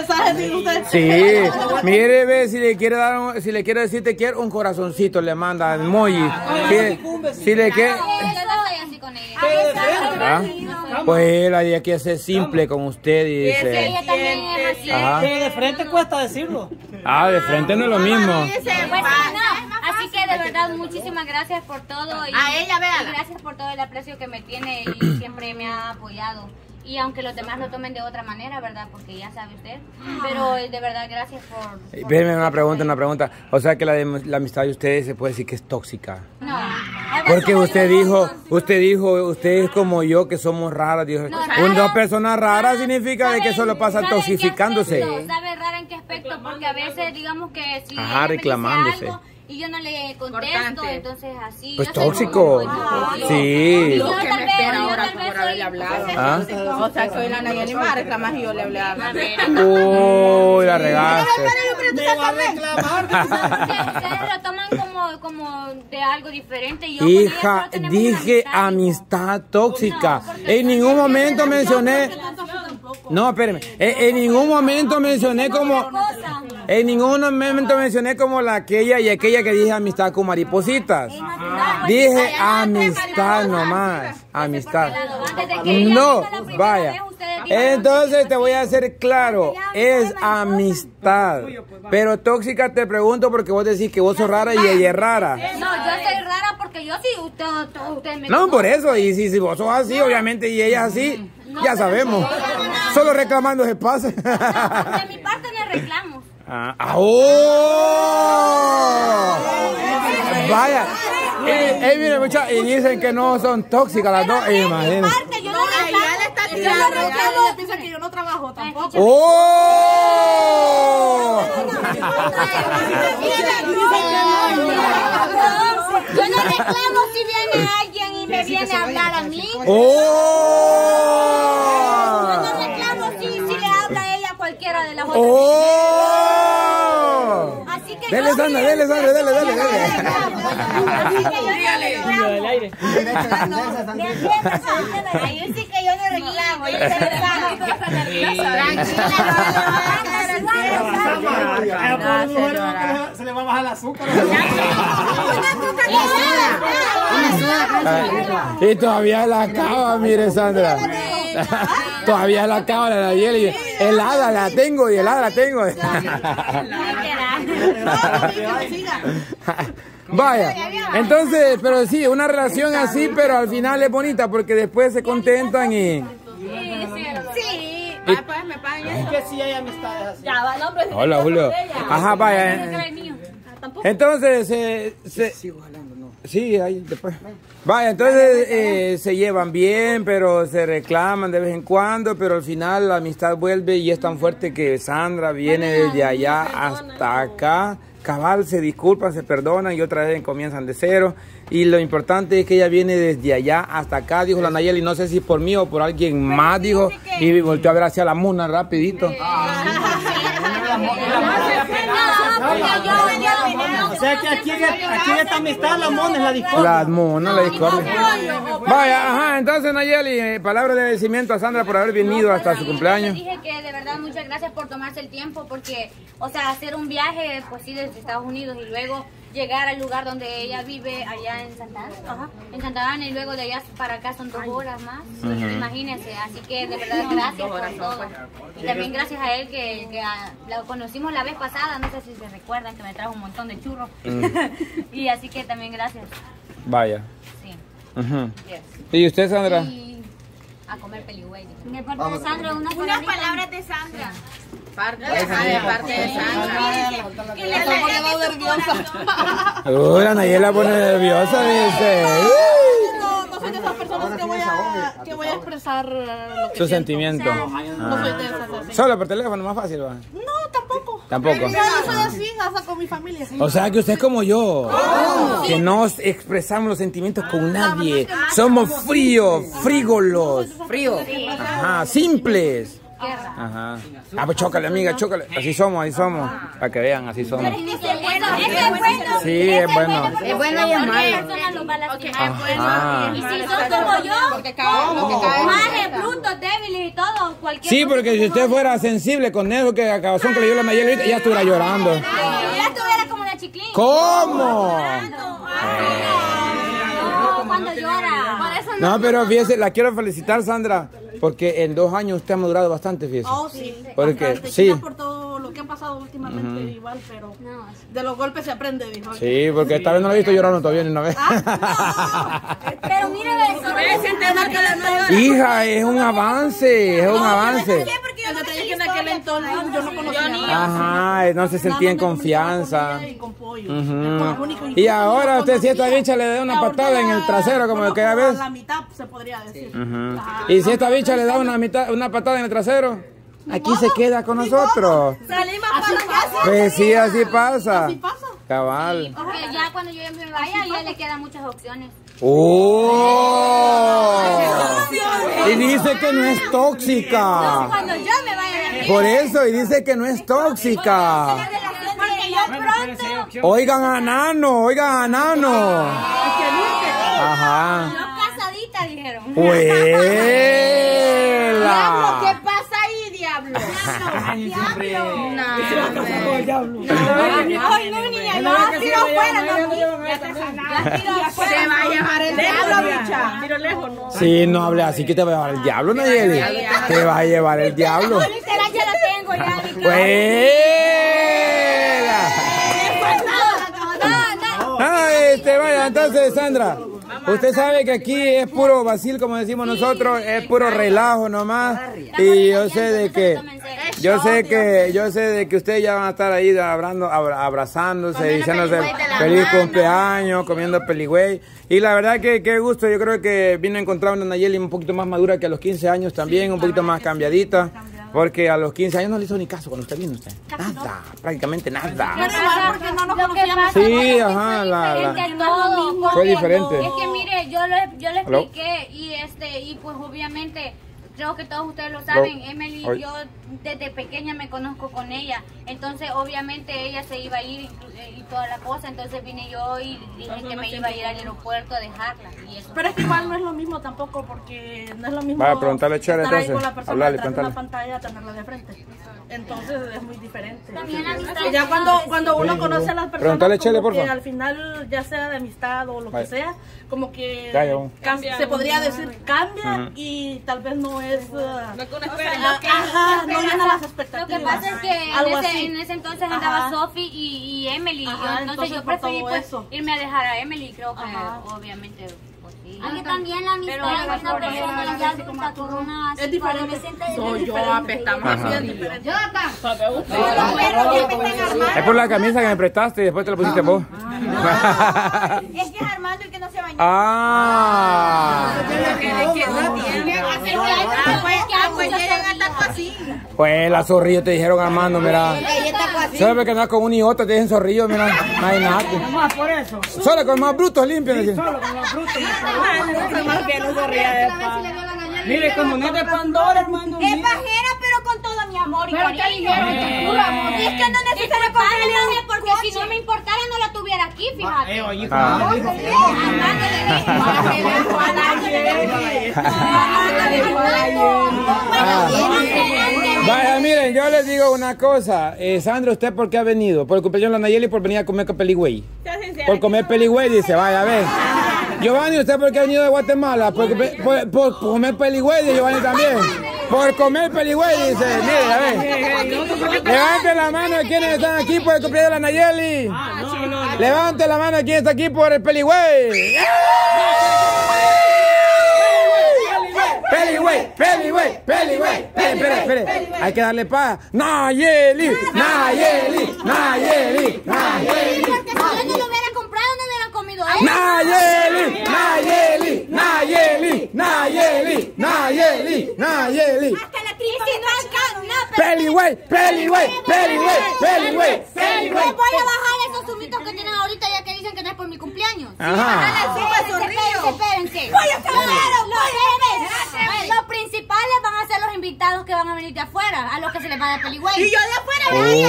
pesajes sin usted. Sí, mire, ve, si le quiere dar un, si le quiere decir te quiero, un corazoncito le manda el emoji. Si le quiere. ¿Ah? Pues la idea que ser simple con usted y dice. Ajá. De frente cuesta decirlo. Ah, de frente no es lo mismo. Así que de verdad muchísimas gracias por todo. Y, a ella, véala. Y gracias por todo el aprecio que me tiene y siempre me ha apoyado. Y aunque los demás lo tomen de otra manera, ¿verdad? Porque ya sabe usted. Pero de verdad, gracias por... Véanme una pregunta. O sea que la amistad de ustedes se puede decir que es tóxica. No. Porque usted dijo, es como yo, que somos raras. Dios. No, rara, una persona rara significa de que solo pasan toxificándose. ¿Sabe rara en qué aspecto? Porque a veces, digamos que si... Ajá, reclamándose. Y yo no le contesto, entonces así. Pues tóxico. Sí. Yo tal vez ahora por haberle hablado. O sea, soy la Nayeli más reclamás y yo le hablé a la Uy, la regaste. Me va a reclamar. Ustedes lo toman como de algo diferente. Hija, dije amistad tóxica. En ningún momento mencioné... No, espérame. En ningún momento mencioné como la aquella y aquella que dije amistad con maripositas. Dije amistad nomás. Amistad. No, vaya. Entonces te voy a hacer claro. Es amistad. Pero tóxica te pregunto porque vos decís que vos sos rara y ella es rara. No, yo soy rara porque yo sí. Usted me... No, por eso. Y si vos sos así, obviamente, y ella es así, ya sabemos. Solo reclamando se pasa. De mi parte no reclamo. Vaya. Mire, muchachos, y dicen que no son tóxicas las dos. Imagínense. Yo no reclamo, piensa que yo no trabajo tampoco. Yo no reclamo si viene alguien y me viene a hablar a mí. Yo no reclamo si le habla a ella cualquiera de las otras. Así que dele, Sandra, dele. Así que yo no reclamo. Sí que yo no reclamo. Yo tranquila. Se le va a bajar el azúcar. Y todavía la acaba, mire, Sandra. Todavía la acaba la Nayeli. Helada la tengo y helada la tengo. Vaya, entonces, pero sí, una relación así, pero al final es bonita porque después se contentan y... Pues me pagan. Que sí hay amistades así. Ya va, no, pero... Hola, Julio. Ajá, vaya. Entonces, sigo jalando, ¿no? Sí, ahí después. Vaya, entonces se llevan bien, pero se reclaman de vez en cuando, pero al final la amistad vuelve y es tan fuerte que Sandra viene desde allá hasta acá. Cabal, se disculpan, se perdonan y otra vez comienzan de cero. Y lo importante es que ella viene desde allá hasta acá, dijo la Nayeli. No sé si por mí o por alguien más, dijo. Y volteó a ver hacia la mona rapidito. O sea que aquí en esta amistad la mona es la discordia. La mona es la discordia. Vaya, ajá, entonces Nayeli, palabra de agradecimiento a Sandra por haber venido hasta su cumpleaños. Dije que de verdad muchas gracias por tomarse el tiempo porque, o sea, hacer un viaje, pues sí, desde Estados Unidos y luego llegar al lugar donde ella vive, allá en Santa Ana. Ajá. En Santa Ana y luego de allá para acá son 2 horas más. Imagínense, así que de verdad gracias por todo. Y también gracias a él que la conocimos la vez pasada, no sé si se recuerdan que me trajo un montón de churros. Y así que también gracias. Vaya. Sí. ¿Y usted, Sandra? Y a comer peligüey. De parte de Sandra, unas palabras de Sandra. Parte de Sandra. Que le pongo nerviosa. Uy, la Nayeli pone nerviosa, dice. No soy de esas personas que voy a expresar lo que... Sus sentimientos. No soy de esas. Solo por teléfono, más fácil, ¿va? No, tampoco. Tampoco. Yo no soy así, hasta con mi familia. O sea, que usted es como yo. Que no expresamos los sentimientos con nadie. Somos fríos, frígolos. Simples. tierra. Ajá. Ah, pues chócale, amiga, chócale. Así somos, así somos. Para que vean, así somos. Pero es que es bueno. Sí, es bueno. Es bueno y es malo. Y si sos como yo, malos, brutos, débiles y todo, cualquier... Sí, porque si usted fuera sensible con eso que acabó que le dio la Nayeli ahorita, ya estuviera llorando. Ya estuviera como una chiclín. ¿Cómo? Cuando llora. No, pero fíjese, la quiero felicitar, Sandra, porque en 2 años usted ha madurado bastante, fíjese. Oh, sí. Porque, sí. Por todo lo que ha pasado últimamente, igual, pero de los golpes se aprende, dijo. Sí, porque tal vez no lo he visto llorando todavía ni una vez. Ah, no, pero mire, hija, es un avance, es un avance. En aquel entonces yo no conocía nada. Ajá, no se sentía en confianza. Y ahora usted si esta bicha le da una patada en el trasero, como que a veces... La mitad se podría decir. Y si esta bicha le da una patada en el trasero, aquí se queda con nosotros. Pues sí, así pasa. Cabal. Porque ya cuando yo me vaya, ya le quedan muchas opciones. ¡Oh! Y dice que no es tóxica. No, cuando yo me vaya. Por eso, y dice que no es tóxica. Oigan a Nano, oigan a Nano. Ajá. No casadita, dijeron. ¡Huela! ¿Qué pasa ahí, diablo? ¡Diablo! ¡Diablo! ¡No, niña! ¡No, se va a llevar el diablo, bicha! Tiro lejos, no. Sí, no hable así que te va a llevar el diablo, Nayeli. Te va a llevar el diablo. Literal, ya lo tengo, ya, mi ¡Vaya! Entonces, Sandra, usted sabe que aquí es puro vacil, como decimos nosotros, es puro relajo nomás. Y yo sé de que, ustedes ya van a estar ahí abrazándose, diciéndose feliz cumpleaños, comiendo peligüey. Y la verdad que qué gusto, yo creo que vino a encontrar una Nayeli un poquito más madura que a los 15 años también, un poquito más cambiadita. Porque a los 15 años no le hizo ni caso cuando usted vino usted. Nada, prácticamente nada. Pero porque no nos conocíamos. Sí, ajá, fue diferente. Es que mire, yo le expliqué y pues obviamente creo que todos ustedes lo saben, Emely, yo desde pequeña me conozco con ella, entonces obviamente ella se iba a ir y toda la cosa, entonces vine yo y dije que me iba a ir al aeropuerto a dejarla. Y eso. Pero es que igual no es lo mismo tampoco, porque no es lo mismo estar ahí con la persona detrás de una pantalla a tenerla de frente, entonces es muy diferente. Y ya cuando uno conoce a las personas, como que al final ya sea de amistad o lo que sea, como que se podría decir cambia y tal vez no es... no llena las expectativas. Lo que pasa es que en ese entonces andaba Sofi y Emely. Entonces yo preferí pues irme a dejar a Emely, creo que obviamente. Aunque también la amistad de una persona ya adulta con una adolescente yo apestamos diferente. Es por la camisa que me prestaste y después te la pusiste vos. Es que es Armando el que no se bañó. Ah, pues la zorrillo te dijeron, Armando, mira. Solo que andas con un idiota te dicen zorrillo, mira. No hay nada. Solo con más brutos limpios. Solo con más brutos. Mire, como no es de Pandora, hermano. Es pajera, pero con todo mi amor. Pero te dijeron, es que no necesito pagarle, porque si no me importara no la tuviera aquí, fíjate. Vaya, miren, yo les digo una cosa. Sandra, ¿usted por qué ha venido? Por el cumpleaños de la Nayeli, por venir a comer peligüey. Por comer peligüey, dice, vaya, a ver. Giovanni, ¿usted por qué ha venido de Guatemala? Por comer peligüey, Giovanni también. Por comer peligüey, dice. Mire, a ver. Levante la mano a quienes están aquí por el cumpleaños de la Nayeli. Levante la mano a quienes están aquí por el peligüey. Peligüey, peligüey, peligüey. Hay que darle paz. Nayeli, Nayeli, Nayeli, Nayeli. Porque si yo no lo hubiera comprado, no hubieran comido ahí. Nayeli, Nayeli, Nayeli, Nayeli, Nayeli, Nayeli. Hasta la crisis no alcanza nada. Peligüey, peligüey, peligüey, peligüey, peligüey. Voy a bajar esos zumitos que tienen ahorita ya que dicen que no es por mi cumpleaños. Ajá. Espérense, espérense. Voy a sacar los principales van a ser los invitados. invitados que van a venir de afuera, a los que se les va a dar peligüey. Y yo de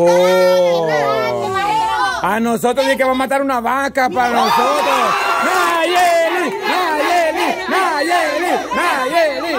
afuera, a nosotros es que va a matar una vaca para nosotros. Nayeli, Nayeli, Nayeli, Nayeli.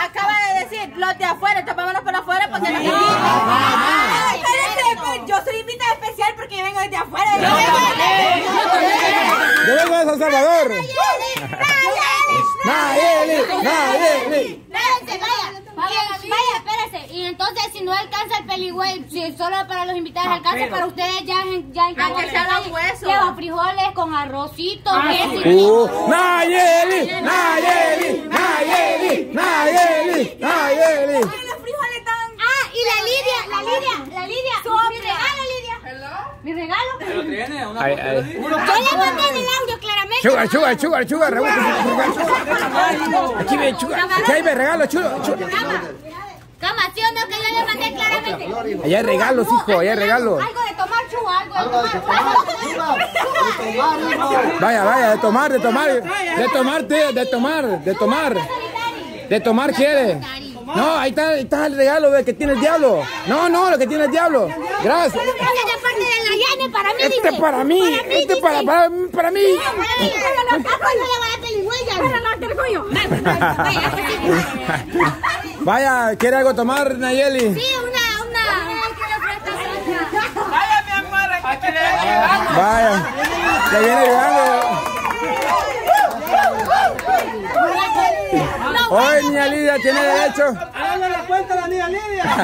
Acaba de decir, los de afuera, tapámonos para afuera porque no venimos. Yo soy invitada especial porque yo vengo desde afuera. Yo vengo de San Salvador. Nayeli, Nayeli. Espérense, vaya, espérese. Y entonces, si no alcanza el peligüey, si solo para los invitados alcanza, para ustedes ya alcanza. Lleva frijoles con arrocito. Nayeli, Nayeli, Nayeli, Nayeli, Nayeli. Los frijoles están. Ah, y la Lidia. Mi regalo. Pero tiene una foto. Yo le mandé en el audio claramente. Chuga, regalo. Aquí ve, chuga. Aquí ve, regalo, chulo. Cama, ¿sí o no? Que yo le mandé claramente. Allá hay regalos, hijo, allá hay regalos. Algo de tomar, chuga, algo de tomar. Vaya, de tomar quiere. No, ahí está el regalo que tiene el diablo. No, lo que tiene el diablo. Gracias. Este para mí, este para mí. Vaya, ¿quiere algo tomar, Nayeli? Sí, una. Vaya, mi amor, aquí le viene llegando. Vaya, le viene llegando. Hoy, niña Lidia, tiene derecho. Háganle la cuenta a la niña Lidia.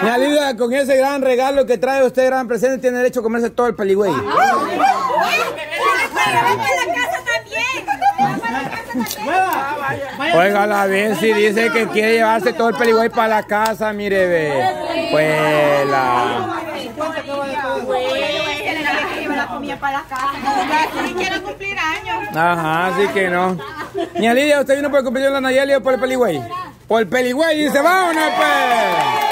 Mira, Lidia, con ese gran regalo que trae usted, gran presente, tiene derecho a comerse todo el peligüey. Óigala bien, si dice que quiere llevarse todo el peligüey para la casa, mire, ve. Vuela. Quiero cumplir años. Ajá, así que no. Niña Lidia, ¿usted vino por cumplir la Nayeli o por el peligüey? Por el peligüey, dice, vámonos, pues.